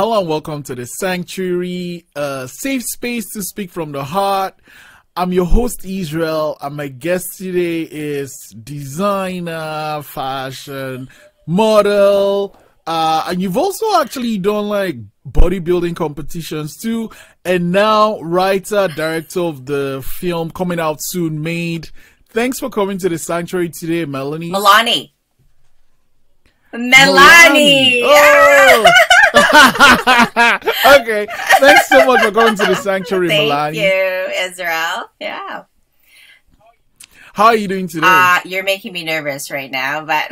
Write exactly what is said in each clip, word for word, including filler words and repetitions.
Hello and welcome to the Sanctuary, a safe space to speak from the heart. I'm your host Israel, and my guest today is designer, fashion, model, uh, and you've also actually done like bodybuilding competitions too, and now writer, director of the film coming out soon, Made. Thanks for coming to the Sanctuary today, Melanie. Melanie. Melanie. Oh. Okay, thanks so much for going to the Sanctuary, Thank Melanie. Thank you, Israel. Yeah. How are you doing today? Uh, you're making me nervous right now, but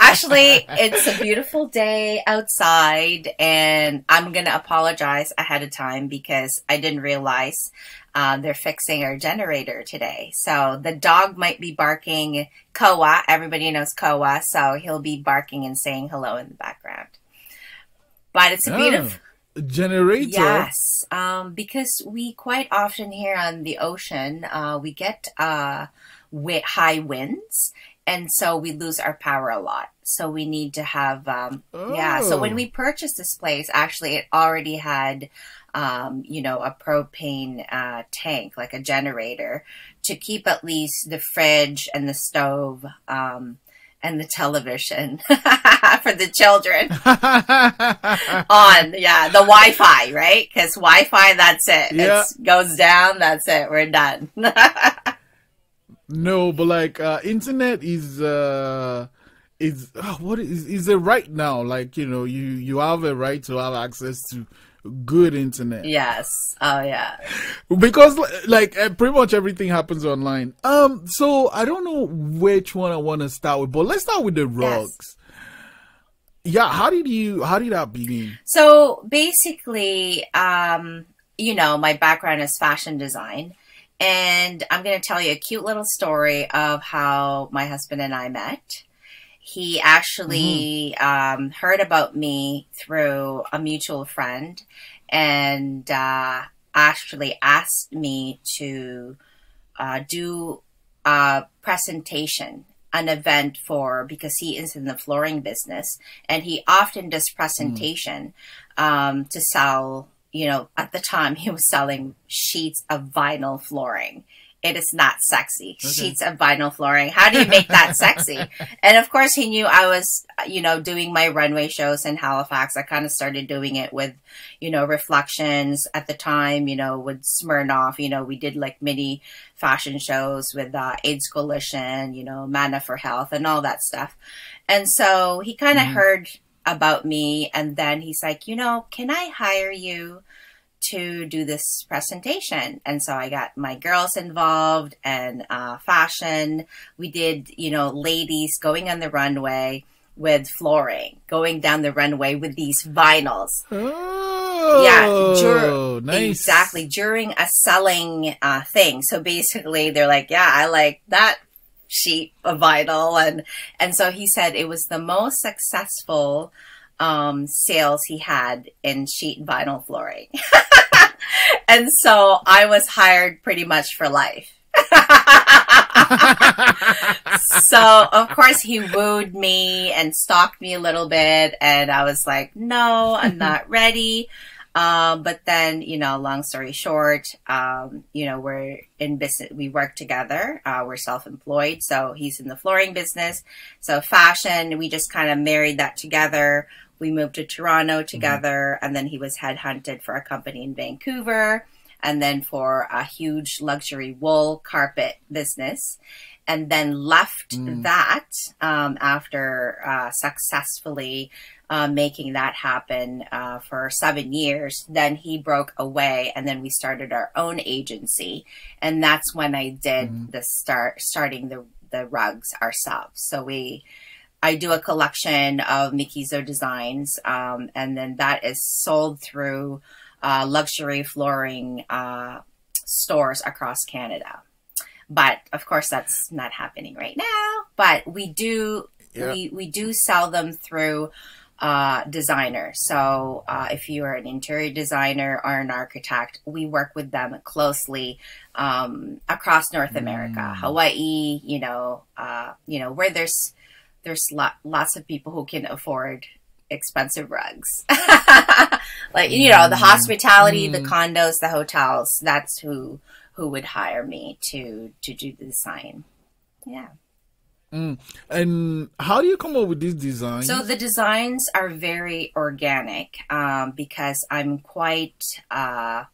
actually, it's a beautiful day outside, and I'm going to apologize ahead of time because I didn't realize uh, they're fixing our generator today. So the dog might be barking. Koa, everybody knows Koa, so he'll be barking and saying hello in the background. But it's a beautiful... Oh, generator? Yes, um, because we quite often here on the ocean, uh, we get uh, wi- high winds, and so we lose our power a lot. So we need to have, um, oh. yeah. So when we purchased this place, actually, it already had, um, you know, a propane uh, tank, like a generator, to keep at least the fridge and the stove um, and the television for the children on. Yeah, the Wi-Fi, right? Because Wi-Fi, that's it. Yeah. It goes down. That's it. We're done. No, but like uh, internet is uh, is oh, what is is it right now? Like, you know, you you have a right to have access to good internet. Yes. Oh yeah. Because like pretty much everything happens online. Um. So I don't know which one I want to start with, but let's start with the rugs. Yes. Yeah. How did you? How did that begin? So basically, um, you know, my background is fashion design. And I'm going to tell you a cute little story of how my husband and I met. He actually mm-hmm. um, heard about me through a mutual friend and uh, actually asked me to uh, do a presentation, an event for, because he is in the flooring business and he often does presentation mm-hmm. um, to sell. You know, at the time he was selling sheets of vinyl flooring. It is not sexy. Okay. Sheets of vinyl flooring. How do you make that sexy? And of course he knew I was, you know, doing my runway shows in Halifax. I kind of started doing it with, you know, Reflections at the time, you know, with Smirnoff, you know, we did like mini fashion shows with uh, AIDS Coalition, you know, Mana for Health and all that stuff. And so he kind of mm-hmm. heard about me, and then he's like, you know, can I hire you to do this presentation? And so I got my girls involved and uh, fashion. We did, you know, ladies going on the runway with flooring, going down the runway with these vinyls. Oh, yeah, dur- nice. Exactly, during a selling uh, thing. So basically they're like, yeah, I like that sheet of vinyl, and and so he said it was the most successful um sales he had in sheet vinyl flooring. And so I was hired pretty much for life. So of course he wooed me and stalked me a little bit, and I was like, no, I'm not ready. Um, but then, you know, long story short, um, you know, we're in business, we work together, uh, we're self-employed. So he's in the flooring business. So fashion, we just kind of married that together. We moved to Toronto together, mm-hmm. and then he was headhunted for a company in Vancouver, and then for a huge luxury wool carpet business, and then left mm. that um, after uh, successfully uh, making that happen uh, for seven years. Then he broke away, and then we started our own agency. And that's when I did mm. the start, starting the, the rugs ourselves. So we... I do a collection of Mikizo designs, um, and then that is sold through uh, luxury flooring uh, stores across Canada. But of course, that's not happening right now. But we do yeah. we, we do sell them through uh, designers. So uh, if you are an interior designer or an architect, we work with them closely um, across North America, mm. Hawaii. You know, uh, you know where there's. There's lot, lots of people who can afford expensive rugs. Like, you know, the hospitality, mm. the condos, the hotels, that's who who would hire me to to do the design. Yeah. Mm. And how do you come up with these designs? So the designs are very organic, um, because I'm quite, uh,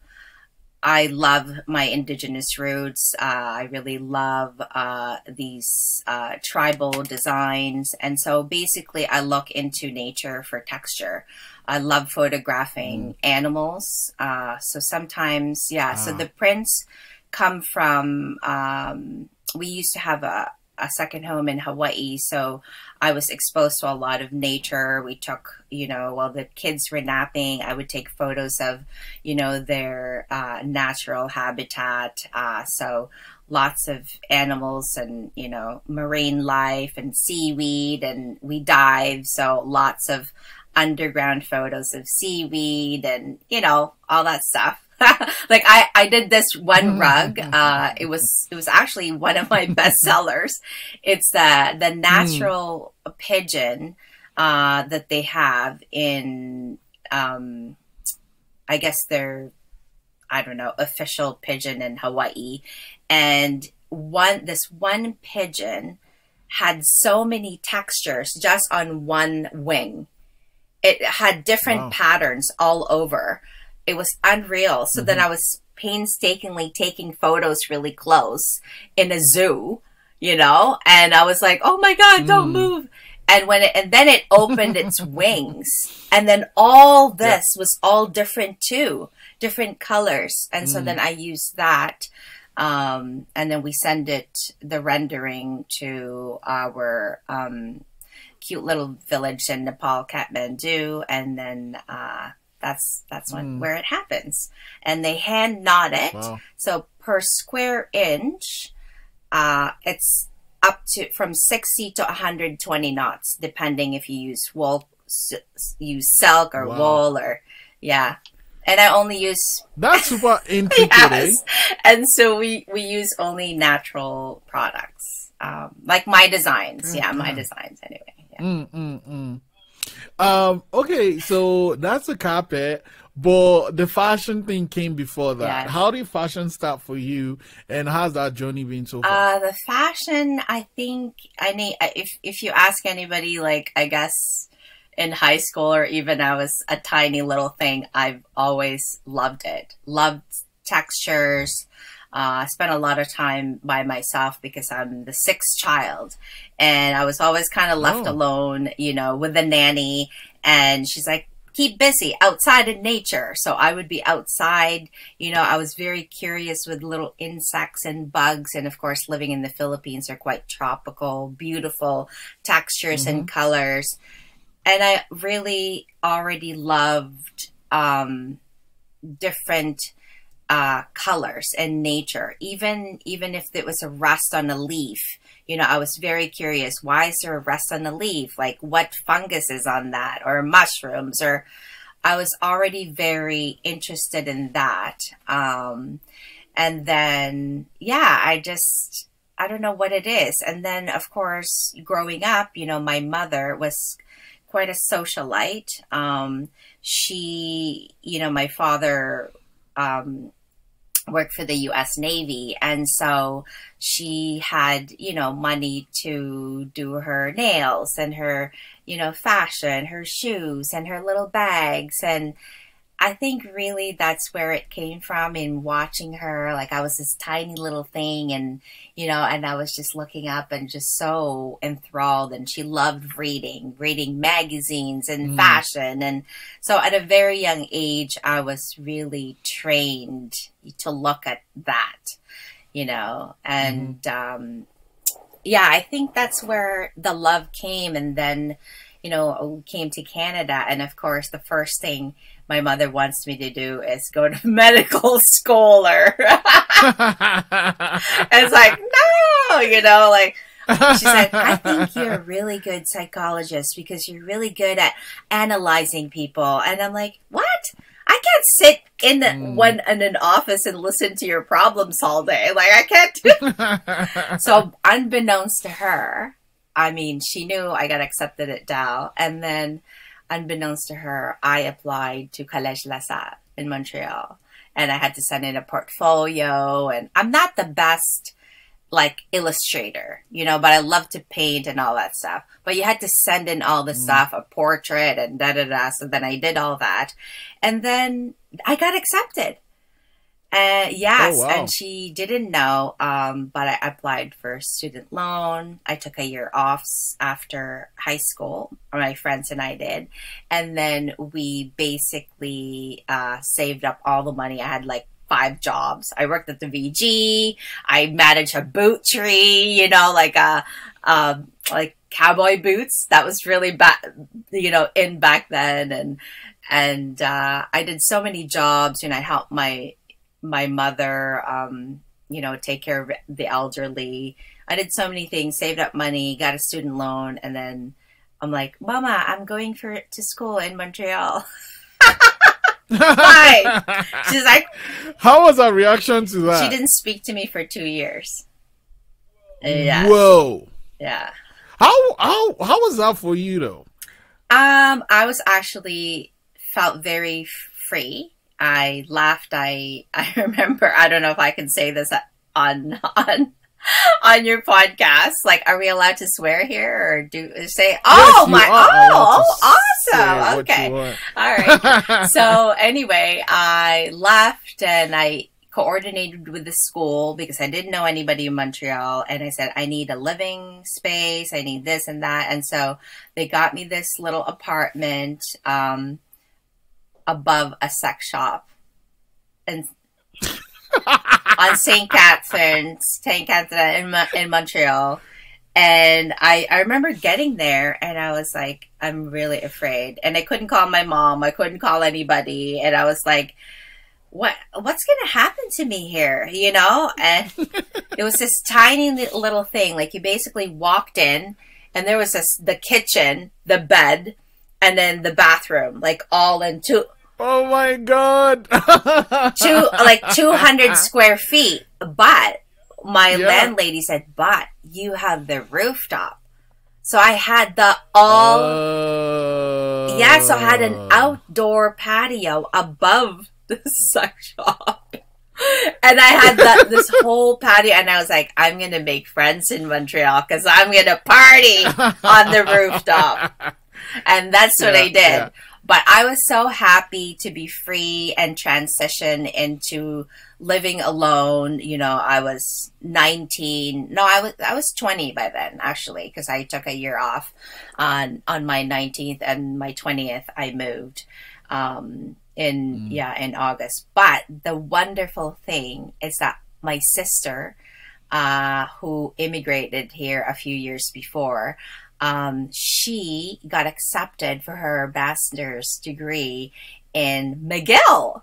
I love my indigenous roots. Uh, I really love uh, these uh, tribal designs. And so basically I look into nature for texture. I love photographing mm. animals. Uh, so sometimes, yeah, ah. so the prints come from, um, we used to have a, a second home in Hawaii. So I was exposed to a lot of nature. We took, you know, while the kids were napping, I would take photos of, you know, their uh, natural habitat. Uh, so lots of animals and, you know, marine life and seaweed, and we dive. So lots of underground photos of seaweed and, you know, all that stuff. Like I, I did this one rug. Uh, it was, it was actually one of my best sellers. It's the, the natural mm. pigeon, uh, that they have in, um, I guess their, I don't know, official pigeon in Hawaii. And one, this one pigeon had so many textures just on one wing. It had different wow. patterns all over. It was unreal. So mm-hmm. then I was painstakingly taking photos really close in a zoo, you know, and I was like, oh my God, don't mm. move. And when it, and then it opened its wings, and then all this yeah. was all different too, different colors. And mm. so then I used that. Um, and then we send it, the rendering, to our, um, cute little village in Nepal, Kathmandu. And then, uh, That's that's when, mm. where it happens. And they hand knot it. Wow. So per square inch, uh, it's up to from sixty to one hundred twenty knots, depending if you use wool, use silk or wow. wool or, yeah. And I only use... That's super intricate. Yes. And so we, we use only natural products, um, like my designs. Mm-hmm. Yeah, my designs anyway. Yeah. Mm, mm, mm. Um, okay, so that's a carpet, but the fashion thing came before that. Yeah. How did fashion start for you, and how's that journey been so far? Uh, the fashion, I think, any if if you ask anybody, like, I guess in high school or even I was a tiny little thing, I've always loved it. Loved textures. I uh, spent a lot of time by myself because I'm the sixth child, and I was always kind of left oh. alone, you know, with a nanny. And she's like, keep busy outside in nature. So I would be outside, you know, I was very curious with little insects and bugs. And of course, living in the Philippines are quite tropical, beautiful textures mm-hmm. and colors. And I really already loved um, different uh, colors and nature, even, even if it was a rust on a leaf, you know, I was very curious, why is there a rust on a leaf? Like what fungus is on that, or mushrooms, or I was already very interested in that. Um, and then, yeah, I just, I don't know what it is. And then of course, growing up, you know, my mother was quite a socialite. Um, she, you know, my father, um, worked for the U S Navy. And so she had, you know, money to do her nails and her, you know, fashion, her shoes and her little bags. And I think really that's where it came from, in watching her. Like I was this tiny little thing, and, you know, and I was just looking up and just so enthralled. And she loved reading, reading magazines and mm. fashion. And so at a very young age, I was really trained to look at that, you know, and, mm. um, yeah, I think that's where the love came. And then, you know, I came to Canada, and of course the first thing my mother wants me to do is go to medical school, or it's like, no, you know, like she's like, I think you're a really good psychologist because you're really good at analyzing people. And I'm like, what? I can't sit in the, mm. one in an office and listen to your problems all day. Like I can't do So unbeknownst to her, I mean, she knew I got accepted at Dow, and then unbeknownst to her, I applied to Collège La Salle in Montreal, and I had to send in a portfolio. And I'm not the best like illustrator, you know, but I love to paint and all that stuff. But you had to send in all the mm. stuff, a portrait and da da da. So then I did all that, and then I got accepted. Uh, yes, oh, wow. And she didn't know, um, but I applied for student loan. I took a year off after high school, or my friends and I did. And then we basically uh, saved up all the money. I had like five jobs. I worked at the V G. I managed a boot tree, you know, like a, um, like cowboy boots. That was really back, you know, in back then. And, and uh, I did so many jobs, and I helped my my mother, um, you know, take care of the elderly. I did so many things, saved up money, got a student loan. And then I'm like, Mama, I'm going for to school in Montreal. Why? She's like, how was her reaction to that? She didn't speak to me for two years. Yeah. Whoa. Yeah. How, how, how was that for you though? Um, I was actually felt very free. I laughed. I, I remember, I don't know if I can say this on, on, on your podcast. Like, are we allowed to swear here or do say, oh yes, my, oh, awesome. Okay. All right. So anyway, I left and I coordinated with the school because I didn't know anybody in Montreal. And I said, I need a living space. I need this and that. And so they got me this little apartment, um, above a sex shop and on Saint Catharines, Saint Catharines in, in Montreal. And I, I remember getting there and I was like, I'm really afraid. And I couldn't call my mom. I couldn't call anybody. And I was like, what, what's going to happen to me here? You know? And it was this tiny little thing. Like you basically walked in and there was this, the kitchen, the bed, and then the bathroom, like all in two. Oh my God. two, like two hundred square feet. But my yeah. landlady said, but you have the rooftop. So I had the all. Uh... Yeah. So I had an outdoor patio above the sex shop. And I had the, this whole patio. And I was like, I'm going to make friends in Montreal because I'm going to party on the rooftop. And that's what yeah, I did. Yeah. But I was so happy to be free and transition into living alone. You know, I was nineteen. No, I was, I was twenty by then, actually, because I took a year off on, on my nineteenth and my twentieth, I moved um, in, mm. yeah, in August. But the wonderful thing is that my sister, uh, who immigrated here a few years before, Um, she got accepted for her master's degree in McGill.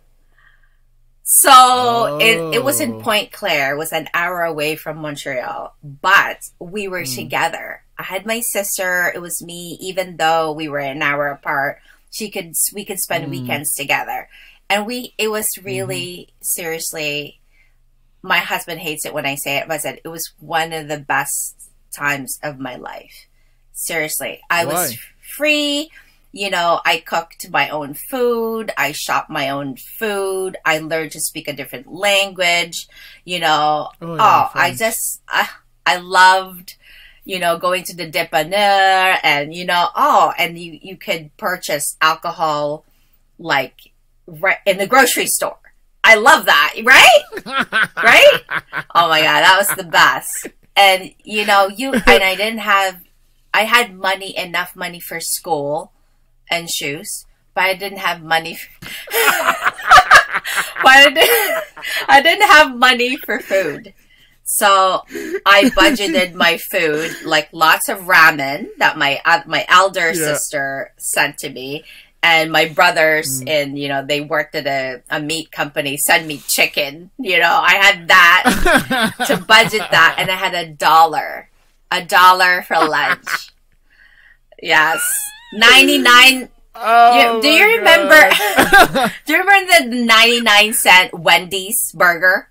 So oh. it, it was in Pointe Claire. It was an hour away from Montreal, but we were mm. together. I had my sister. It was me, even though we were an hour apart, she could, we could spend mm. weekends together. And we, it was really mm. seriously, my husband hates it when I say it, but I said it was one of the best times of my life. Seriously, I Why? was free. You know, I cooked my own food. I shopped my own food. I learned to speak a different language. You know, oh, yeah, oh I just, I, I loved, you know, going to the dépanneur and, you know, oh, and you, you could purchase alcohol like right in the grocery store. I love that, right? Right? Oh my God, that was the best. And, you know, you, and I didn't have, I had money, enough money for school and shoes, but I didn't have money. For but I didn't, I didn't have money for food. So I budgeted my food, like lots of ramen that my, uh, my elder yeah. sister sent to me. And my brothers mm. in, you know, they worked at a, a meat company, send me chicken. You know, I had that to budget that. And I had a dollar. A dollar for lunch. Yes. ninety-nine. Oh, you, do you remember? Do you remember the ninety-nine cent Wendy's burger?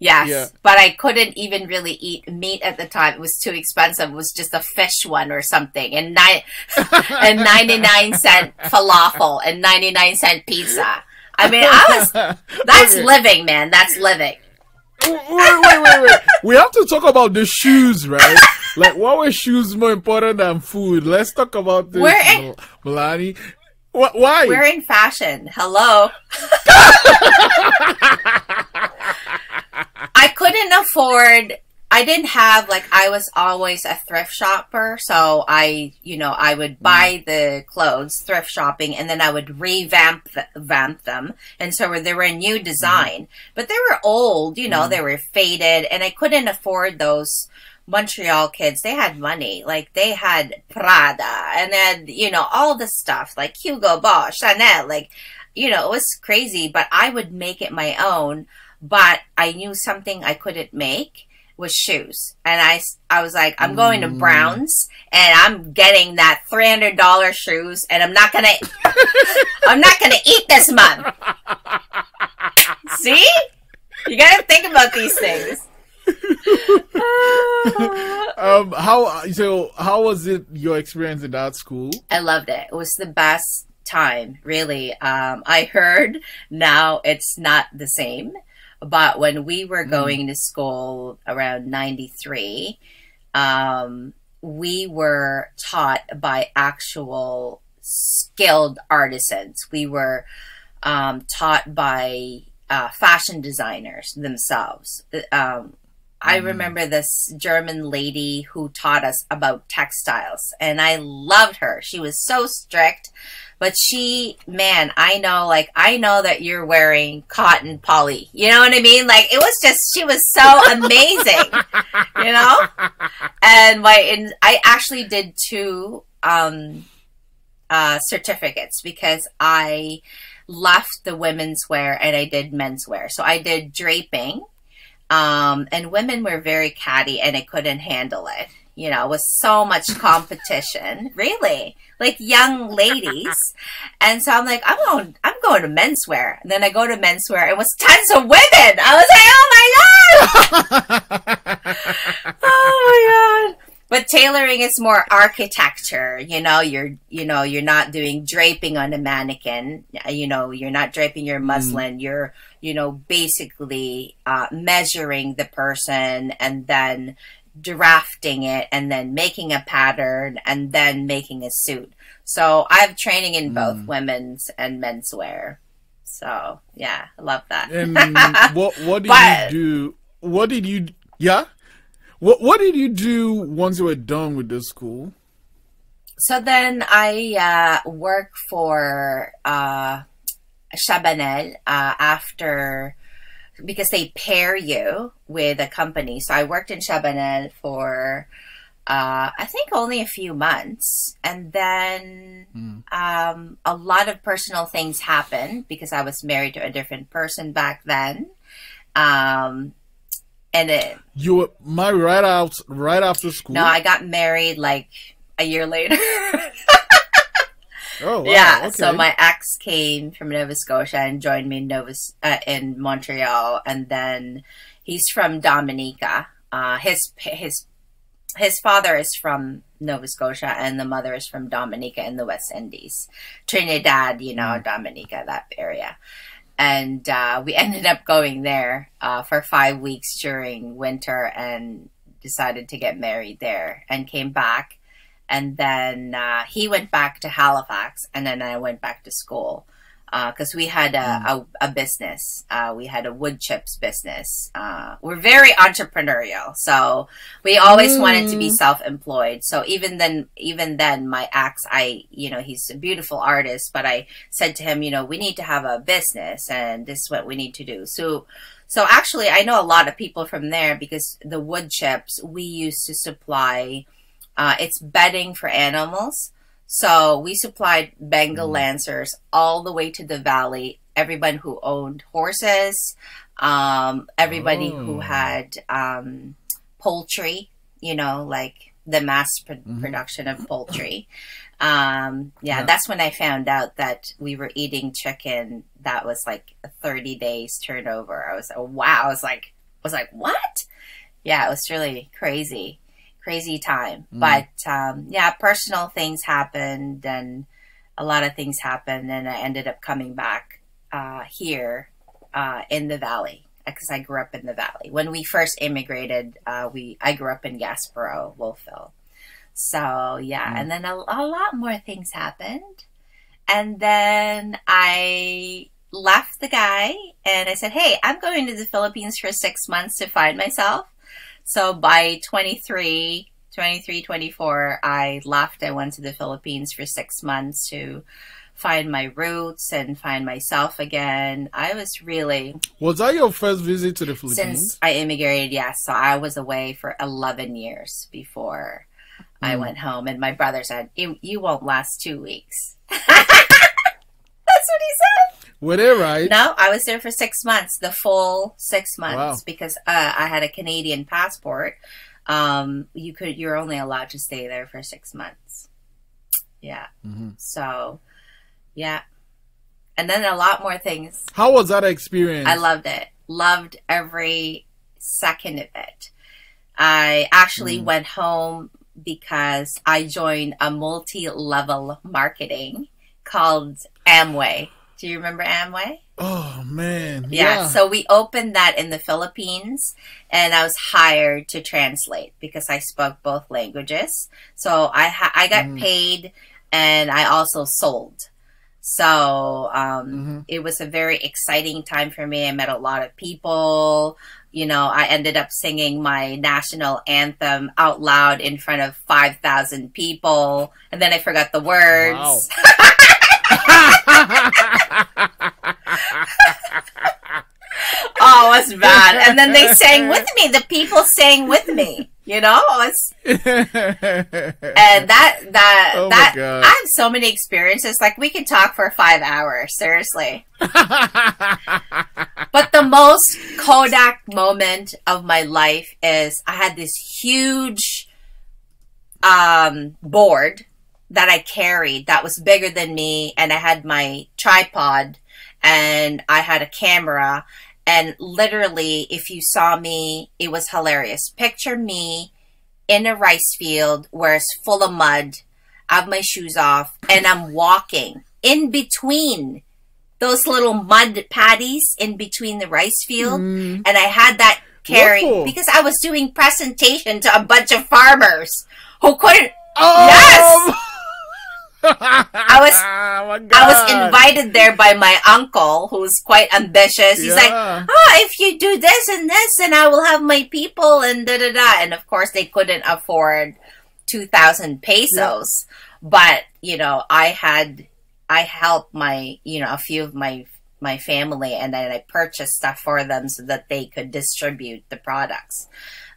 Yes, yeah. But I couldn't even really eat meat at the time. It was too expensive. It was just a fish one or something, and nine and ninety-nine cent falafel and ninety-nine cent pizza. I mean, I was that's okay. living, man. That's living. Wait, wait, wait, wait. We have to talk about the shoes, right? Like, why were shoes more important than food? Let's talk about this, we're in, Melanie. Why? We're in fashion. Hello. I couldn't afford, I didn't have, like, I was always a thrift shopper. So I, you know, I would buy the clothes thrift shopping and then I would revamp th vamp them. And so they were a new design, mm. but they were old, you know, mm. they were faded and I couldn't afford those. Montreal kids, they had money. Like, they had Prada and then, you know, all the stuff like Hugo Boss, Chanel, like, you know, it was crazy, but I would make it my own. But I knew something I couldn't make was shoes. And I, I was like, I'm going to Browns and I'm getting that three hundred dollar shoes and I'm not going to, I'm not going to eat this month. See? You got to think about these things. um, how, so how was it, your experience in that school? I loved it. It was the best time, really. Um, I heard now it's not the same. But when we were going mm. to school around ninety-three, um, we were taught by actual skilled artisans. We were um, taught by uh, fashion designers themselves. Um, I mm. remember this German lady who taught us about textiles, and I loved her. She was so strict. But she, man, I know, like, I know that you're wearing cotton poly. You know what I mean? Like, it was just, she was so amazing, you know? And my, and I actually did two um, uh, certificates because I left the women's wear and I did men's wear. So I did draping, um, and women were very catty and I couldn't handle it. You know, with so much competition, really, like young ladies. And so I'm like, I'm going, I'm going to menswear. And then I go to menswear. It was tons of women. I was like, oh my God. Oh my God. But tailoring is more architecture. You know, you're, you know, you're not doing draping on a mannequin. You know, you're not draping your muslin. Mm. You're, you know, basically uh, measuring the person and then drafting it and then making a pattern and then making a suit. So I have training in both mm. women's and men's wear. So yeah, I love that. um, what, what did but, you do? What did you, yeah? What, what did you do once you were done with this school? So then I uh, work for uh, Chabanel uh, after, because they pair you with a company. So I worked in Chabanel for, uh, I think only a few months. And then mm. um, a lot of personal things happened because I was married to a different person back then. Um, and it, you were married right out, right after school? No, I got married like a year later. Oh, wow. Yeah, okay. So my ex came from Nova Scotia and joined me in Nova uh, in Montreal, and then he's from Dominica. Uh, his his his father is from Nova Scotia, and the mother is from Dominica in the West Indies, Trinidad, you know, Dominica, that area. And uh, we ended up going there uh, for five weeks during winter, and decided to get married there, and came back. And then uh, he went back to Halifax, and then I went back to school because uh, we had a, mm. a, a business. Uh, we had a wood chips business. Uh, we're very entrepreneurial, so we always mm. wanted to be self-employed. So even then, even then, my ex, I, you know, he's a beautiful artist, but I said to him, you know, we need to have a business, and this is what we need to do. So. So actually, I know a lot of people from there because the wood chips we used to supply. Uh, it's bedding for animals. So we supplied Bengal Lancers all the way to the valley. Everyone who owned horses, um, everybody oh. who had um, poultry, you know, like the mass pr production of poultry. Um, yeah, yeah, that's when I found out that we were eating chicken. That was like a thirty days turnover. I was, oh, wow. I was like, was like, what? Yeah, it was really crazy, crazy time. Mm. But um, yeah, personal things happened and a lot of things happened. And I ended up coming back uh, here uh, in the Valley because I grew up in the Valley. When we first immigrated, uh, we I grew up in Gasparo, Wolfville. So yeah, mm. and then a, a lot more things happened. And then I left the guy and I said, hey, I'm going to the Philippines for six months to find myself. So by twenty-three, twenty-four, I left. I went to the Philippines for six months to find my roots and find myself again. I was really... Was that your first visit to the Philippines? Since I immigrated, yes. So I was away for eleven years before mm. I went home. And my brother said, you won't last two weeks. That's what he said. Were they right? No, I was there for six months, the full six months, wow. because uh, I had a Canadian passport. Um, you could, you're only allowed to stay there for six months. Yeah. Mm-hmm. So, yeah, and then a lot more things. How was that experience? I loved it. Loved every second of it. I actually mm. went home because I joined a multi-level marketing called Amway. Do you remember Amway? Oh, man. Yeah, yeah. So we opened that in the Philippines and I was hired to translate because I spoke both languages. So I, ha I got mm. paid and I also sold. So um, mm-hmm. it was a very exciting time for me. I met a lot of people. You know, I ended up singing my national anthem out loud in front of five thousand people. And then I forgot the words. Wow. Oh, it's bad. And then they sang with me. The people sang with me. You know, it's, and that that oh that I have so many experiences. Like we could talk for five hours, seriously. But the most Kodak moment of my life is I had this huge um, board that I carried that was bigger than me, and I had my tripod, and I had a camera. And literally, if you saw me, it was hilarious. Picture me in a rice field where it's full of mud. I have my shoes off and I'm walking in between those little mud patties in between the rice field. Mm. And I had that carrying Whoa. because I was doing presentation to a bunch of farmers who couldn't. Oh. Yes. I was oh I was invited there by my uncle who's quite ambitious. He's yeah. like, oh, if you do this and this, then I will have my people and da da da. And of course, they couldn't afford two thousand pesos, yeah. but you know, I had I helped my you know a few of my my family, and then I purchased stuff for them so that they could distribute the products.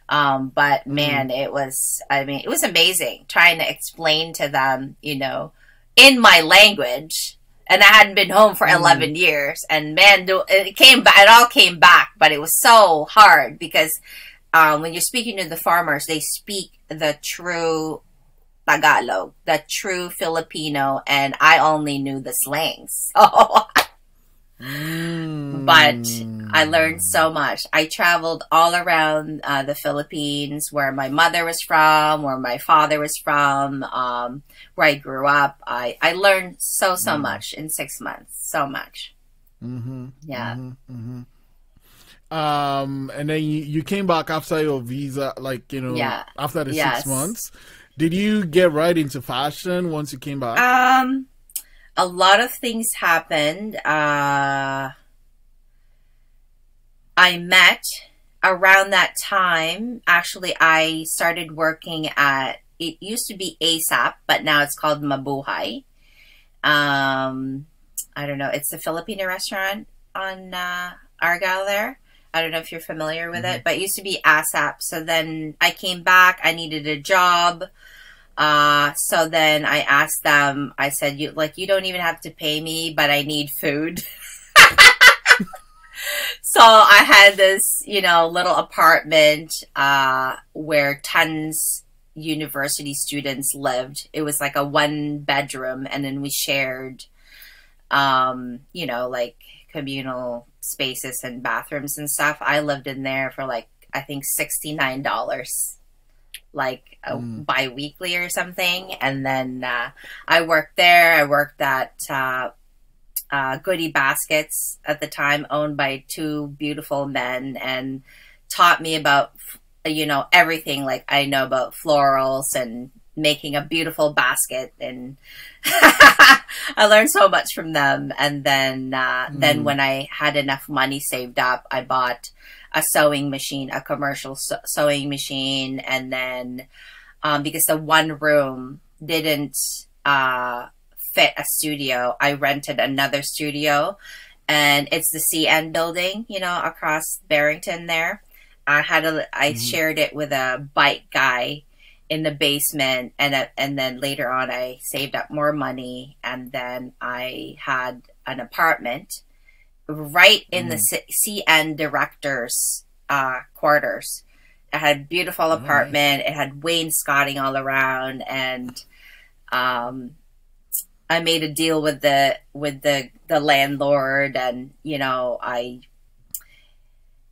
Um, but man, mm. it was, I mean, it was amazing trying to explain to them, you know, in my language, and I hadn't been home for mm. eleven years, and man, it came back, it all came back, but it was so hard because, um, when you're speaking to the farmers, they speak the true Tagalog, the true Filipino, and I only knew the slangs. So Mm. But I learned so much. I traveled all around uh, the Philippines, where my mother was from, where my father was from, um, where I grew up. I, I learned so, so mm. much in six months. So much. Mm-hmm. Yeah. Mm-hmm. Mm-hmm. Um, and then you, you came back after your visa, like, you know, yeah. after the yes. six months. Did you get right into fashion once you came back? Um... A lot of things happened. Uh, I met around that time. Actually, I started working at, it used to be ASAP, but now it's called Mabuhay. Um, I don't know. It's a Filipino restaurant on uh, Argyle there. I don't know if you're familiar with mm-hmm. it, but it used to be ASAP. So then I came back. I needed a job. Uh, so then I asked them, I said, you like, you don't even have to pay me, but I need food. So I had this, you know, little apartment, uh, where Tuns University students lived. It was like a one bedroom, and then we shared, um, you know, like communal spaces and bathrooms and stuff. I lived in there for like, I think sixty-nine dollars, like a mm. bi-weekly or something. And then uh, I worked there. I worked at uh, uh, Goody Baskets at the time, owned by two beautiful men, and taught me about, you know, everything like I know about florals and making a beautiful basket. And I learned so much from them. And then, uh, mm. then when I had enough money saved up, I bought a sewing machine, a commercial sew sewing machine. And then, um, because the one room didn't, uh, fit a studio, I rented another studio, and it's the C N building, you know, across Barrington there. I had a, I mm. shared it with a bike guy in the basement, and uh, and then later on I saved up more money, and then I had an apartment right in mm. the C C N director's uh, quarters. It had a beautiful nice. apartment. It had wainscoting all around, and um, I made a deal with the with the the landlord, and you know I.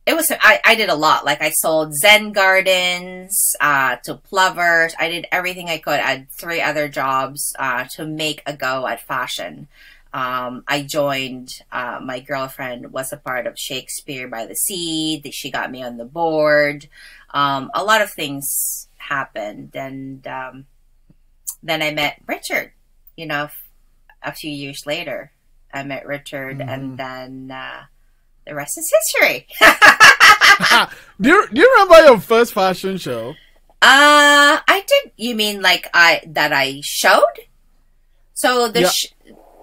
It was, I, I did a lot. Like I sold Zen gardens, uh, to plovers. I did everything I could. I had three other jobs, uh, to make a go at fashion. Um, I joined, uh, my girlfriend was a part of Shakespeare by the Sea. She got me on the board. Um, a lot of things happened. And, um, then I met Richard, you know, f a few years later, I met Richard mm-hmm. and then, uh, the rest is history. do, you, do you remember your first fashion show? Uh, I did. You mean like I that I showed? So the yeah. sh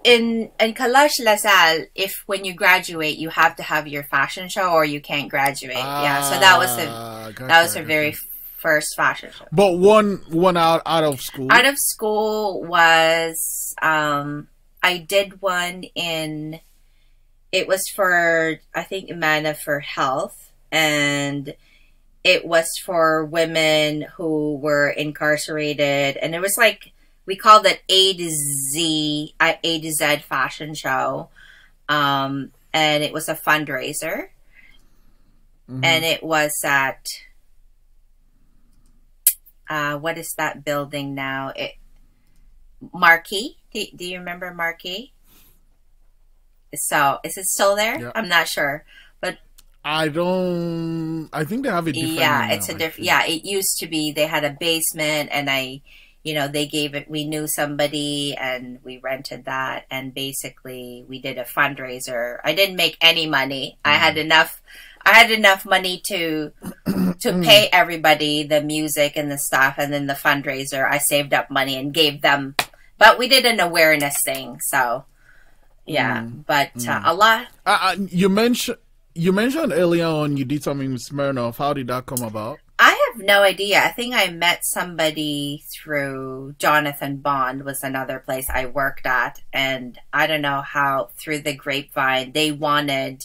in in Collège La Salle, if when you graduate, you have to have your fashion show, or you can't graduate. Ah, yeah. So that was the gotcha, that was her gotcha. very first fashion show. But one one out out of school. Out of school was um I did one in. It was for, I think, Mana for Health, and it was for women who were incarcerated, and it was like, we called it A to Z, A to Z fashion show, um, and it was a fundraiser, mm-hmm. and it was at, uh, what is that building now? It, Marquee, do, do you remember Marquee? So is it still there? Yeah. I'm not sure, but I don't. I think they have a different. Yeah, it's now, a different. Yeah, it used to be they had a basement, and I, you know, they gave it. We knew somebody, and we rented that, and basically we did a fundraiser. I didn't make any money. Mm. I had enough. I had enough money to to pay everybody the music and the stuff, and then the fundraiser. I saved up money and gave them, but we did an awareness thing, so. Yeah, mm, but mm. Uh, a lot. Uh, you mentioned you mentioned earlier on you did something with Smirnoff. How did that come about? I have no idea. I think I met somebody through Jonathan Bond was another place I worked at, and I don't know how through the grapevine they wanted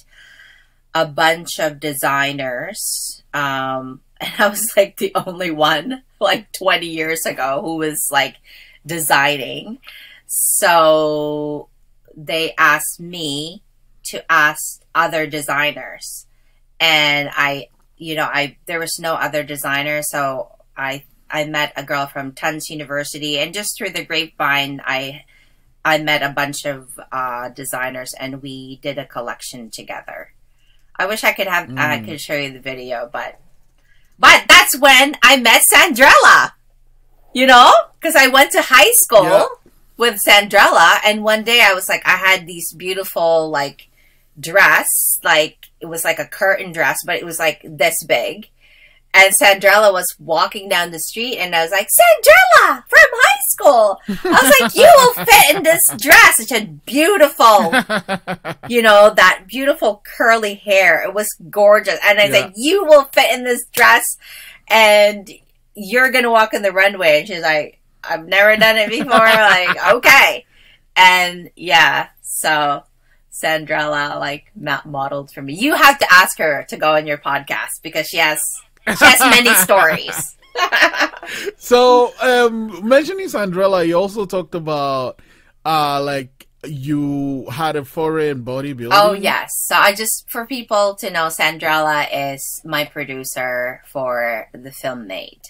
a bunch of designers, um, and I was like the only one like twenty years ago who was like designing, so. They asked me to ask other designers, and I, you know, I, there was no other designer. So I, I met a girl from Tuns University, and just through the grapevine, I, I met a bunch of, uh, designers, and we did a collection together. I wish I could have, mm. I could show you the video, but, but that's when I met Sandrella, you know, cause I went to high school. Yep. With Sandrella, and one day I was like, I had these beautiful like dress, like it was like a curtain dress, but it was like this big. And Sandrella was walking down the street, and I was like, Sandrella from high school. I was like, you will fit in this dress. It's a beautiful, you know, that beautiful curly hair. It was gorgeous. And I yeah. said, you will fit in this dress, and you're gonna walk in the runway. And she's like, I've never done it before. Like, okay. And yeah, so Sandrella like modeled for me. You have to ask her to go on your podcast because she has, she has many stories. So, um, mentioning Sandrella, you also talked about, uh, like you had a foray in bodybuilding? Oh, yes. So I just, for people to know, Sandrella is my producer for the film made,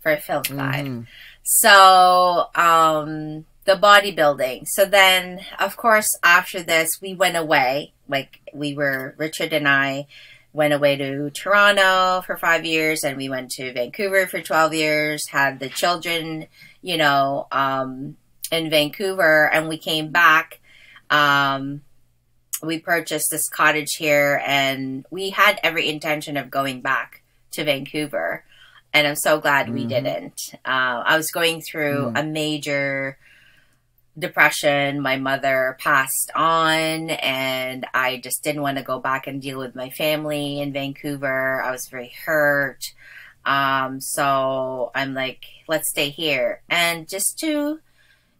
for Film Five. Mm-hmm. So um, the bodybuilding. So then, of course, after this, we went away. Like we were, Richard and I went away to Toronto for five years and we went to Vancouver for twelve years, had the children, you know, um, in Vancouver, and we came back. Um, we purchased this cottage here and we had every intention of going back to Vancouver. And I'm so glad mm-hmm. we didn't. Uh, I was going through mm-hmm. a major depression. My mother passed on and I just didn't want to go back and deal with my family in Vancouver. I was very hurt. Um, so I'm like, let's stay here. And just to,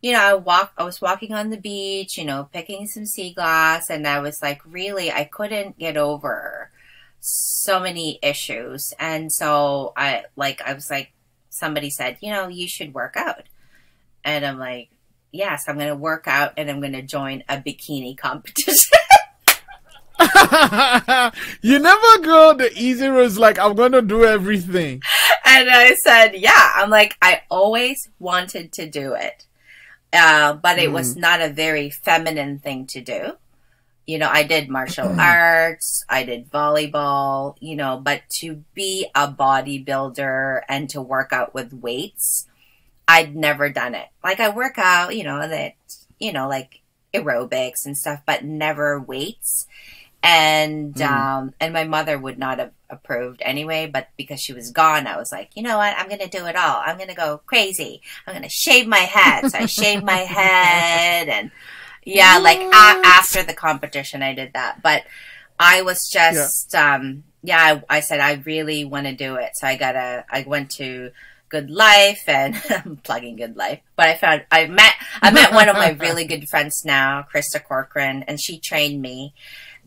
you know, I walk, I was walking on the beach, you know, picking some sea glass, and I was like, really, I couldn't get over so many issues. And so I like, I was like, somebody said, you know, you should work out. And I'm like, yes, I'm going to work out and I'm going to join a bikini competition. You never go the easy route, like, I'm going to do everything. And I said, yeah, I'm like, I always wanted to do it. Uh, but it mm. was not a very feminine thing to do. You know, I did martial arts, I did volleyball, you know, but to be a bodybuilder and to work out with weights, I'd never done it. Like I work out, you know, that, you know, like aerobics and stuff, but never weights. And, mm. um, and my mother would not have approved anyway, but because she was gone, I was like, you know what? I'm going to do it all. I'm going to go crazy. I'm going to shave my head. So I shaved my head and yeah, what? Like a after the competition, I did that, but I was just, yeah. um, yeah, I, I said, I really want to do it. So I got a, I went to Good Life, and I'm plugging Good Life, but I found, I met, I met one of my really good friends now, Krista Corcoran, and she trained me.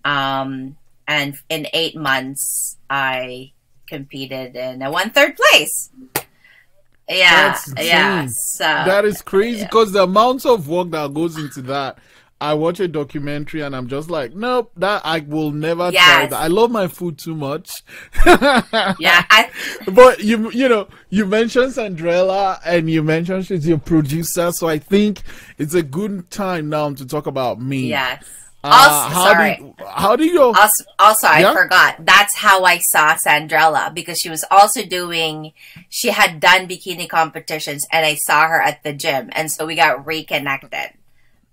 Um, and in eight months I competed and I won third place. Yeah. That's yeah. So, that is crazy because yeah. the amount of work that goes into that. I watch a documentary and I'm just like, nope, that I will never yes. try that. I love my food too much. yeah. I... But you, you know, you mentioned Sandrella and you mentioned she's your producer. So I think it's a good time now to talk about me. Yes. Uh, also, how sorry. Do, how do you? Also, also I yeah? forgot. That's how I saw Sandrella, because she was also doing, she had done bikini competitions and I saw her at the gym. And so we got reconnected.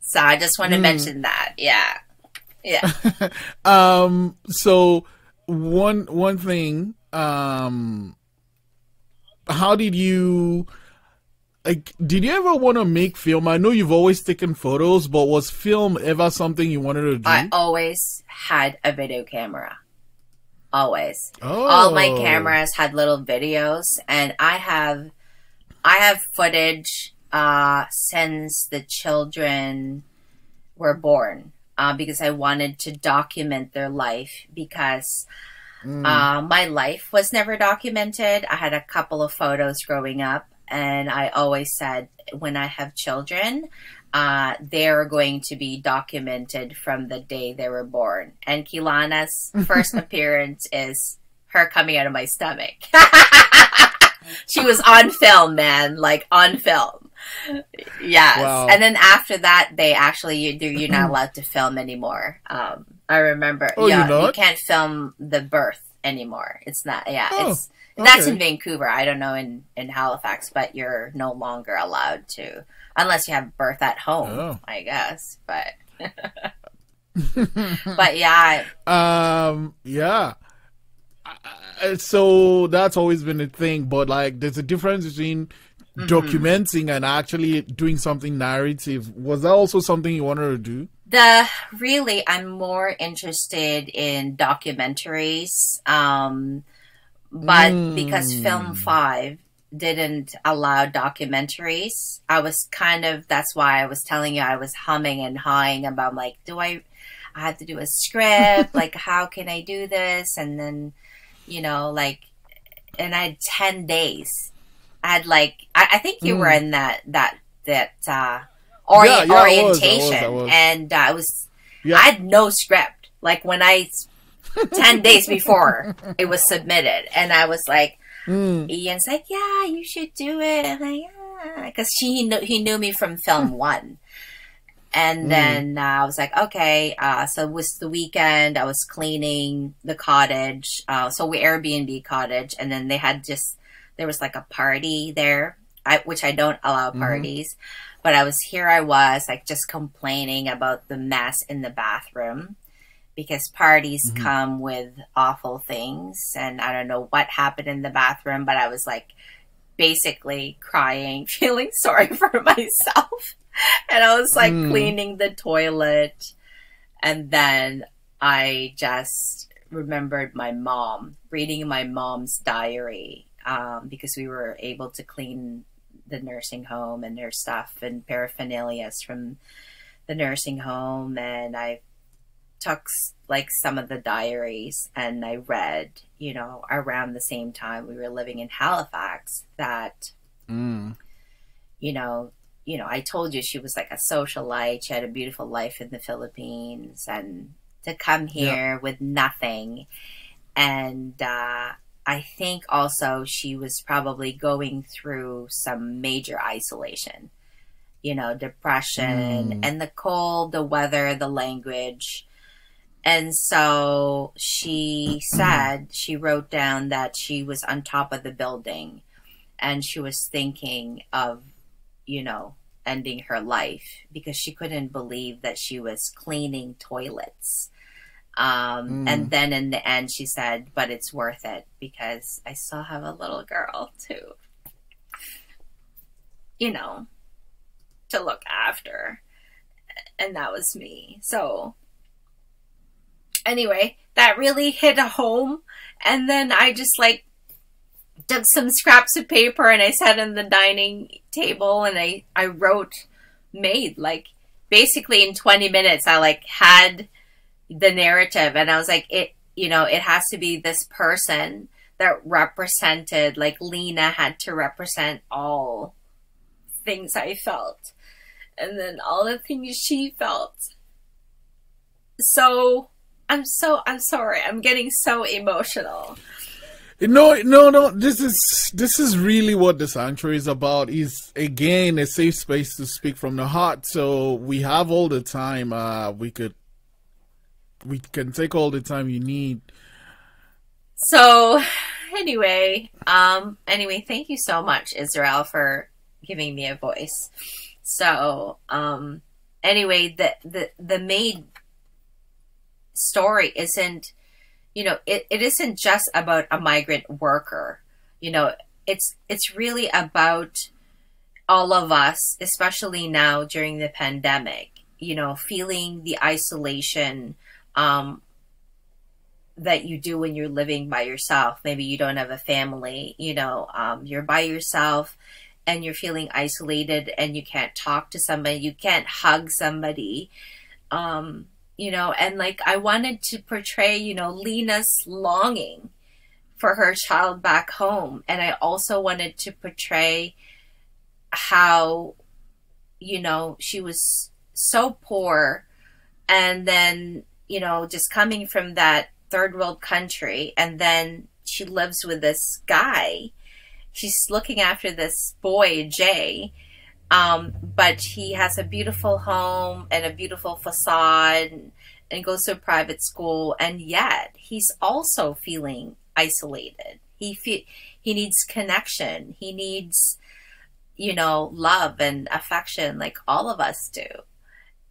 So I just want to mm. mention that. Yeah. Yeah. um, so one, one thing, um, how did you, like, did you ever want to make film? I know you've always taken photos, but was film ever something you wanted to do? I always had a video camera. Always. Oh. All my cameras had little videos, and I have, I have footage uh since the children were born, uh, because I wanted to document their life, because mm. uh, my life was never documented. I had a couple of photos growing up, and I always said, when I have children, uh, they're going to be documented from the day they were born. And Keelana's first appearance is her coming out of my stomach. She was on film, man, like on film. Yes. Wow. And then after that, they actually, you do, you're not allowed to film anymore. Um, I remember, oh, yeah, you can't film the birth anymore. It's not, yeah, oh, it's, okay. That's in Vancouver. I don't know in, in Halifax, but you're no longer allowed to, unless you have birth at home, oh. I guess, but, but yeah. I, um, yeah. So that's always been a thing, but like, there's a difference between documenting and actually doing something narrative. Was that also something you wanted to do? The really, I'm more interested in documentaries, um, but mm. because Film Five didn't allow documentaries, I was kind of, that's why I was telling you I was humming and hawing about, like, do I, I have to do a script, like how can I do this? And then, you know, like, and I had ten days. I had like, I, I think you mm. were in that, that, that, uh, ori yeah, yeah, orientation, I was, I was, I was. and uh, I was yeah. I had no script. Like when I ten days before it was submitted, and I was like, mm. Ian's like, yeah, you should do it. I'm like, yeah, because she knew, he knew me from film one. And mm. then uh, I was like, okay. Uh, so it was the weekend. I was cleaning the cottage. Uh, so we Airbnb cottage, and then they had just there was like a party there, I, which I don't allow parties. Mm. But I was here. I was like just complaining about the mess in the bathroom because parties mm. come with awful things, and I don't know what happened in the bathroom. But I was like basically crying, feeling sorry for myself. And I was like mm. cleaning the toilet, and then I just remembered my mom, reading my mom's diary, um, because we were able to clean the nursing home and their stuff and paraphernalia from the nursing home. And I took like some of the diaries and I read, you know, around the same time we were living in Halifax that, mm. you know, You know, I told you she was like a socialite. She had a beautiful life in the Philippines, and to come here yeah. with nothing. And uh, I think also she was probably going through some major isolation, you know, depression mm. and the cold, the weather, the language. And so she said, she wrote down that she was on top of the building and she was thinking of, you know, ending her life because she couldn't believe that she was cleaning toilets. Um, mm. And then in the end, she said, but it's worth it because I still have a little girl to, you know, to look after. And that was me. So anyway, that really hit home. And then I just like took some scraps of paper and I sat on the dining table and I, I wrote made like basically in twenty minutes I like had the narrative, and I was like, it, you know, it has to be this person that represented, like Lena had to represent all things I felt and then all the things she felt. So I'm so, I'm sorry. I'm getting so emotional. No, no, no. This is this is really what the sanctuary is about. Is again a safe space to speak from the heart. So we have all the time. Uh, we could, we can take all the time you need. So, anyway, um, anyway, thank you so much, Israel, for giving me a voice. So, um, anyway, the the the maid story isn't. You know, it, it isn't just about a migrant worker. You know, it's it's really about all of us, especially now during the pandemic, you know, feeling the isolation um, that you do when you're living by yourself. Maybe you don't have a family, you know, um, you're by yourself and you're feeling isolated and you can't talk to somebody. You can't hug somebody. Um You know, and like I wanted to portray, you know, Lena's longing for her child back home. And I also wanted to portray how, you know, she was so poor. And then, you know, just coming from that third world country. And then she lives with this guy. She's looking after this boy, Jay. Um, but he has a beautiful home and a beautiful facade and, and goes to a private school. And yet he's also feeling isolated. He fe he needs connection. He needs, you know, love and affection like all of us do.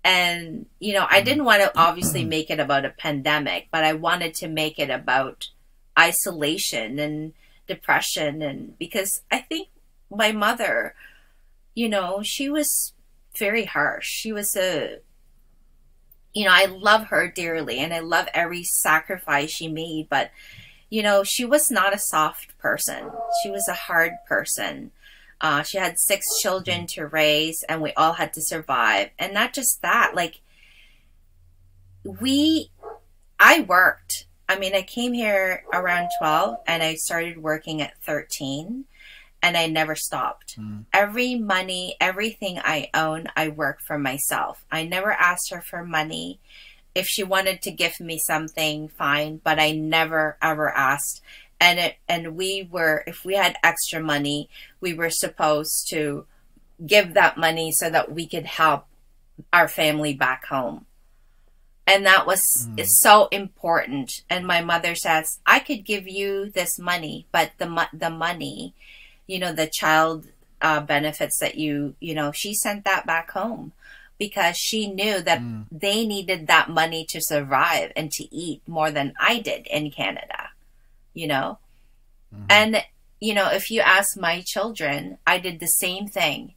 And, you know, I didn't want to obviously make it about a pandemic, but I wanted to make it about isolation and depression. And because I think my mother, you know, she was very harsh. She was a, you know, I love her dearly and I love every sacrifice she made, but, you know, she was not a soft person. She was a hard person. Uh, she had six children to raise and we all had to survive. And not just that, like we, I worked. I mean, I came here around twelve and I started working at thirteen. and I never stopped. Mm. Every money, everything I own, I work for myself. I never asked her for money. If she wanted to give me something, fine, but I never ever asked. And it, and we were, if we had extra money, we were supposed to give that money so that we could help our family back home. And that was mm. so important. And my mother says, I could give you this money, but the, the money, you know, the child uh, benefits that you, you know, she sent that back home because she knew that mm. they needed that money to survive and to eat more than I did in Canada, you know? Mm-hmm. And, you know, if you ask my children, I did the same thing.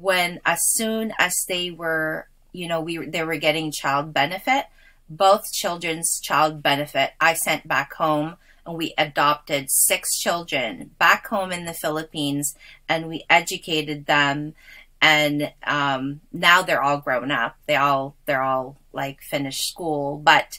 When as soon as they were, you know, we they were getting child benefit, both children's child benefit, I sent back home, and we adopted six children back home in the Philippines, and we educated them, and um, now they're all grown up. They all they're all like finished school, but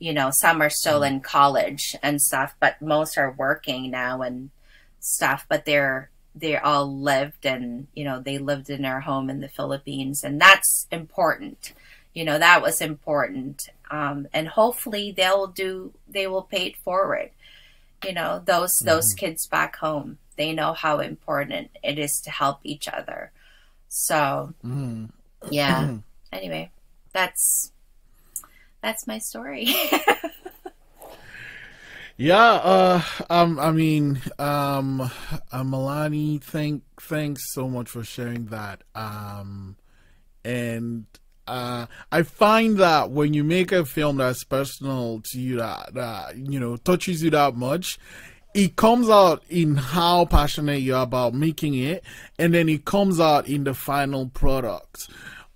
you know, some are still in college and stuff, but most are working now and stuff, but they're they all lived and, you know, they lived in our home in the Philippines, and that's important. You know, that was important. Um, and hopefully they'll do, they will pay it forward. You know, those, mm-hmm. those kids back home, they know how important it is to help each other. So mm-hmm. yeah, anyway, that's, that's my story. Yeah, uh, um, I mean, um, uh, Melanie, thank, thanks so much for sharing that. Um, and uh, I find that when you make a film that's personal to you, that, that you know touches you that much, it comes out in how passionate you are about making it, and then it comes out in the final product.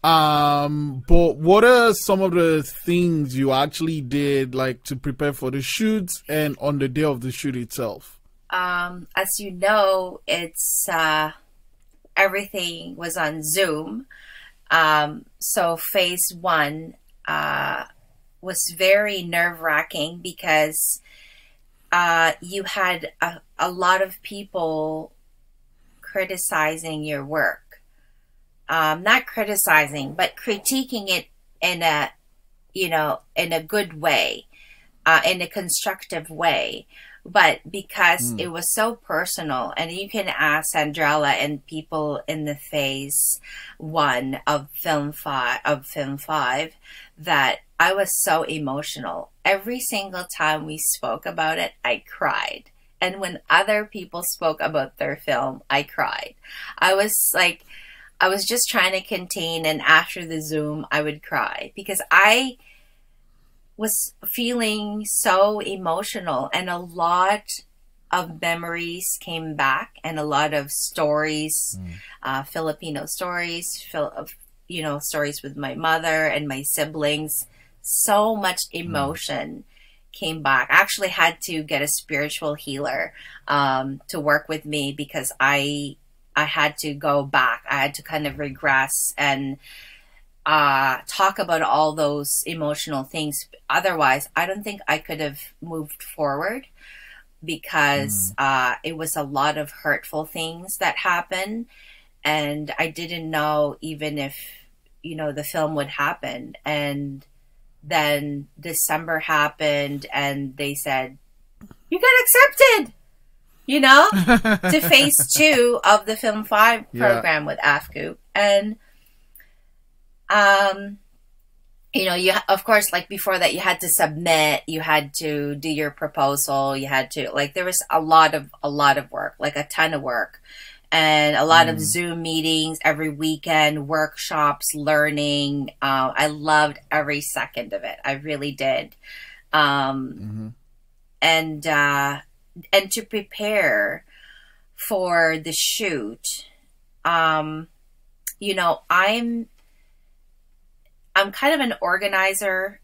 Um, but what are some of the things you actually did, like, to prepare for the shoot and on the day of the shoot itself? Um, as you know, it's, uh, everything was on Zoom. Um, so phase one, uh, was very nerve wracking because, uh, you had a, a lot of people criticizing your work. Um, not criticizing, but critiquing it in a, you know, in a good way, uh, in a constructive way. But because mm. it was so personal, and you can ask Sandrella and people in the phase one of Film Five, of Film Five, that I was so emotional. Every single time we spoke about it, I cried. And when other people spoke about their film, I cried. I was like, I was just trying to contain, and after the Zoom, I would cry because I was feeling so emotional, and a lot of memories came back, and a lot of stories, mm. uh, Filipino stories, you know, stories with my mother and my siblings. So much emotion mm. came back. I actually had to get a spiritual healer um, to work with me because I... I had to go back. I had to kind of regress and uh, talk about all those emotional things. Otherwise, I don't think I could have moved forward because mm. uh, it was a lot of hurtful things that happened. And I didn't know even if, you know, the film would happen. And then December happened and they said, you got accepted. You know, to phase two of the Film Five program yeah. with A F C U. And, um, you know, you, of course, like before that, you had to submit, you had to do your proposal, you had to, like, there was a lot of, a lot of work, like a ton of work, and a lot mm. of Zoom meetings every weekend, workshops, learning. Uh, I loved every second of it. I really did. Um, mm-hmm. and, uh, and to prepare for the shoot, um, you know, I'm, I'm kind of an organizer.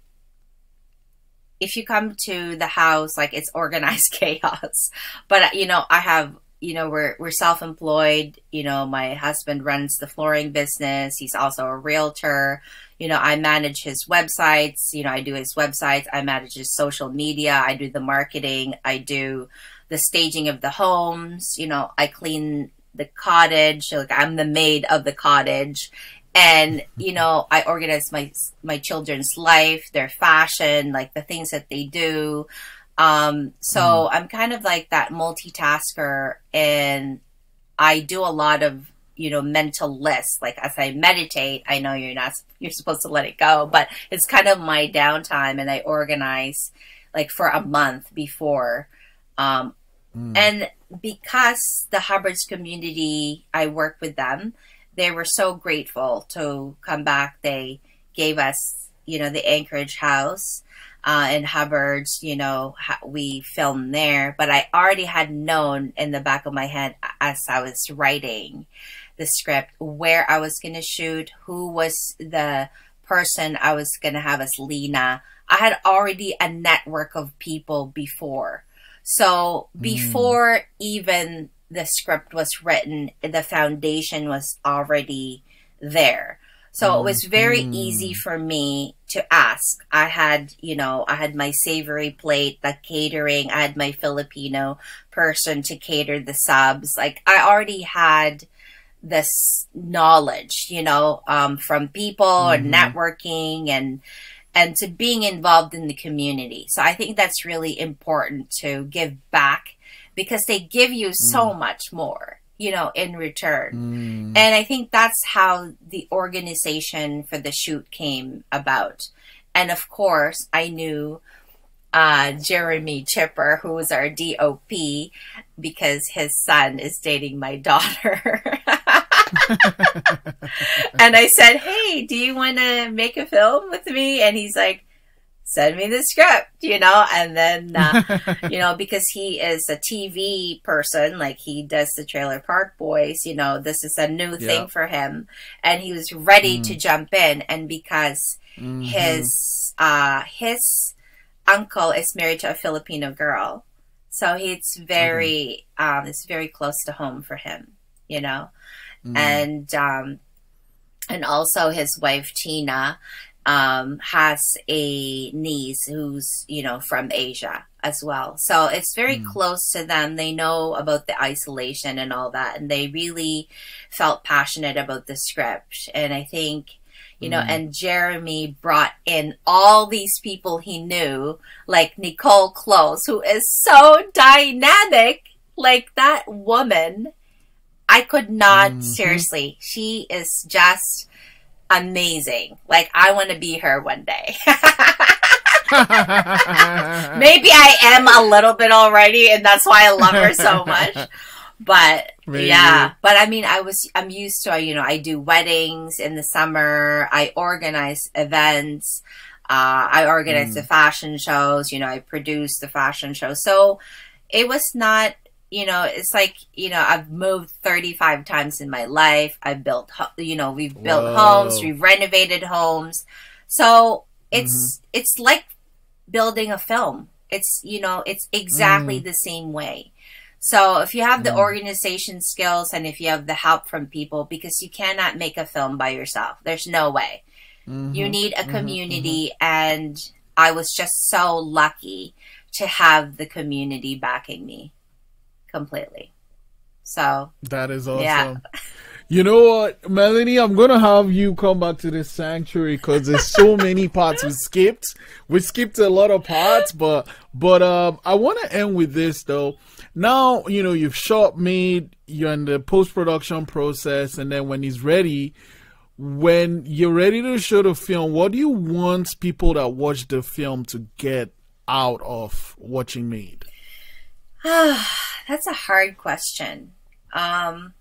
If you come to the house, like, it's organized chaos, but you know, I have, you know, we're, we're self-employed. You know, my husband runs the flooring business. He's also a realtor. You know, I manage his websites. You know, I do his websites. I manage his social media. I do the marketing. I do the staging of the homes. You know, I clean the cottage. Like, I'm the maid of the cottage. And, you know, I organize my, my children's life, their fashion, like the things that they do. Um, so mm. I'm kind of like that multitasker, and I do a lot of, you know, mental lists. Like, as I meditate, I know you're not, you're supposed to let it go, but it's kind of my downtime, and I organize like for a month before, um, mm. and because the Hubbards community, I work with them. They were so grateful to come back. They gave us, you know, the Anchorage house uh, in Hubbards. You know, we filmed there. But I already had known in the back of my head as I was writing the script where I was going to shoot, who was the person I was going to have as Lena. I had already a network of people before. So before mm. even... the script was written, the foundation was already there. So it was very mm. easy for me to ask. I had, you know, I had my savory plate, the catering. I had my Filipino person to cater the subs. Like, I already had this knowledge, you know, um, from people mm. and networking and, and to being involved in the community. So I think that's really important to give back, because they give you so mm. much more, you know, in return. Mm. And I think that's how the organization for the shoot came about. And of course, I knew uh, Jeremy Chipper, who was our D O P, because his son is dating my daughter. And I said, hey, do you want to make a film with me? And he's like, send me the script, you know, and then, uh, you know, because he is a T V person, like he does the Trailer Park Boys, you know, this is a new yeah. thing for him. And he was ready mm. to jump in. And because mm-hmm. his, uh, his uncle is married to a Filipino girl. So it's very, mm-hmm. um, it's very close to home for him, you know, mm. and, um, and also his wife, Tina, um, has a niece who's, you know, from Asia as well. So it's very mm. close to them. They know about the isolation and all that. And they really felt passionate about the script. And I think, you mm. know, and Jeremy brought in all these people he knew, like Nicole Close, who is so dynamic. Like, that woman, I could not, mm-hmm. seriously, she is just amazing. Like, I want to be her one day. Maybe I am a little bit already, and that's why I love her so much. But really? Yeah, but I mean, I was, I'm used to, you know, I do weddings in the summer. I organize events. Uh, I organize mm. the fashion shows, you know, I produce the fashion show. So it was not, you know, it's like, you know, I've moved thirty-five times in my life. I've built, you know, we've built Whoa. homes, we've renovated homes. So it's, mm-hmm. it's like building a film. It's, you know, it's exactly mm. the same way. So if you have the mm. organization skills, and if you have the help from people, because you cannot make a film by yourself, there's no way. Mm-hmm. You need a community. Mm-hmm. And I was just so lucky to have the community backing me. Completely. So that is awesome. Yeah. You know what, Melanie, I'm gonna have you come back to this sanctuary, because there's so many parts we skipped. We skipped a lot of parts, but but um, I want to end with this though. Now, you know, you've shot, made, you're in the post-production process, and then when it's ready, when you're ready to show the film, what do you want people that watch the film to get out of watching Made? That's a hard question, um,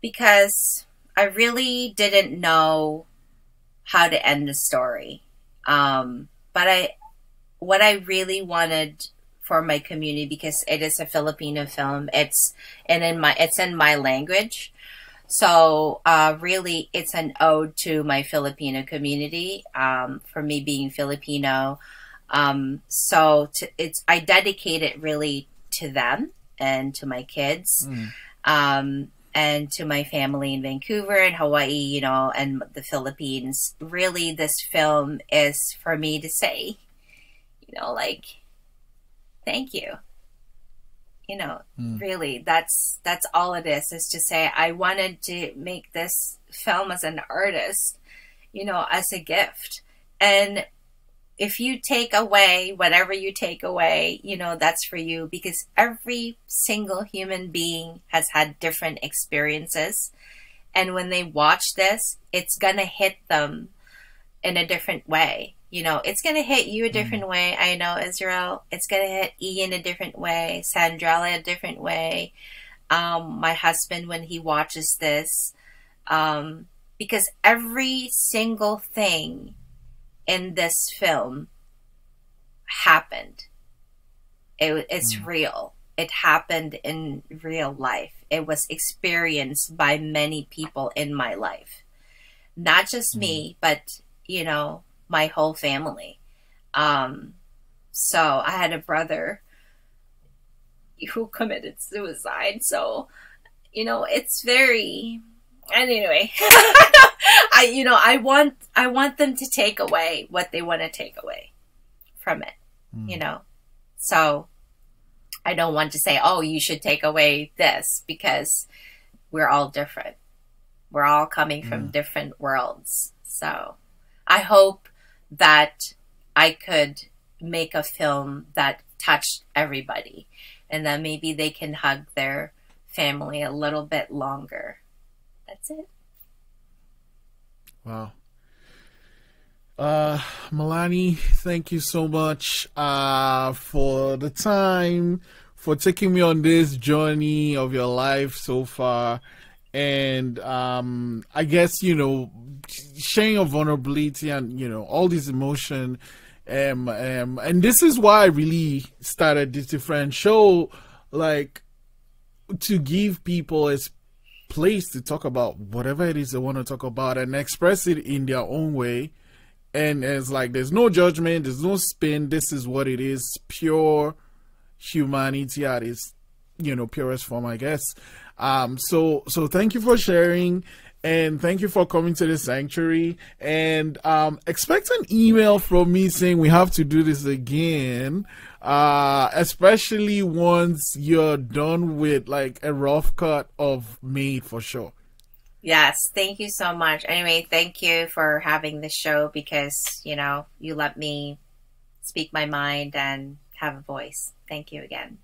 because I really didn't know how to end the story. Um, but I, what I really wanted for my community, because it is a Filipino film, it's and in my it's in my language, so uh, really it's an ode to my Filipino community. Um, for me being Filipino. Um, so to, it's, I dedicate it really to them, and to my kids, mm. um, and to my family in Vancouver and Hawaii, you know, and the Philippines. Really, this film is for me to say, you know, like, thank you. You know, mm. really, that's that's all it is, is to say I wanted to make this film as an artist, you know, as a gift. And if you take away whatever you take away, you know, that's for you, because every single human being has had different experiences. And when they watch this, it's going to hit them in a different way. You know, it's going to hit you a different mm. way. I know, Israel, it's going to hit Ian a different way, Sandrella a different way. Um, my husband, when he watches this, um, because every single thing in this film happened. It, it's mm. real. It happened in real life. It was experienced by many people in my life. Not just mm. me, but, you know, my whole family. Um, so I had a brother who committed suicide. So, you know, it's very... And anyway, I, you know, I want, I want them to take away what they want to take away from it, mm. you know? So I don't want to say, oh, you should take away this, because we're all different. We're all coming mm. from different worlds. So I hope that I could make a film that touched everybody, and that maybe they can hug their family a little bit longer. That's it. Wow. Uh, Melanie, thank you so much uh, for the time, for taking me on this journey of your life so far. And um, I guess, you know, sharing of vulnerability and, you know, all this emotion. Um, um, and this is why I really started this different show, like, to give people a place to talk about whatever it is they want to talk about and express it in their own way. And it's like, there's no judgment, there's no spin. This is what it is, pure humanity at its, you know, purest form, I guess. Um, so, so thank you for sharing, and thank you for coming to the sanctuary. And um, expect an email from me saying we have to do this again, uh, especially once you're done with like a rough cut of me, for sure. Yes, thank you so much. Anyway, thank you for having this show, because, you know, you let me speak my mind and have a voice. Thank you again.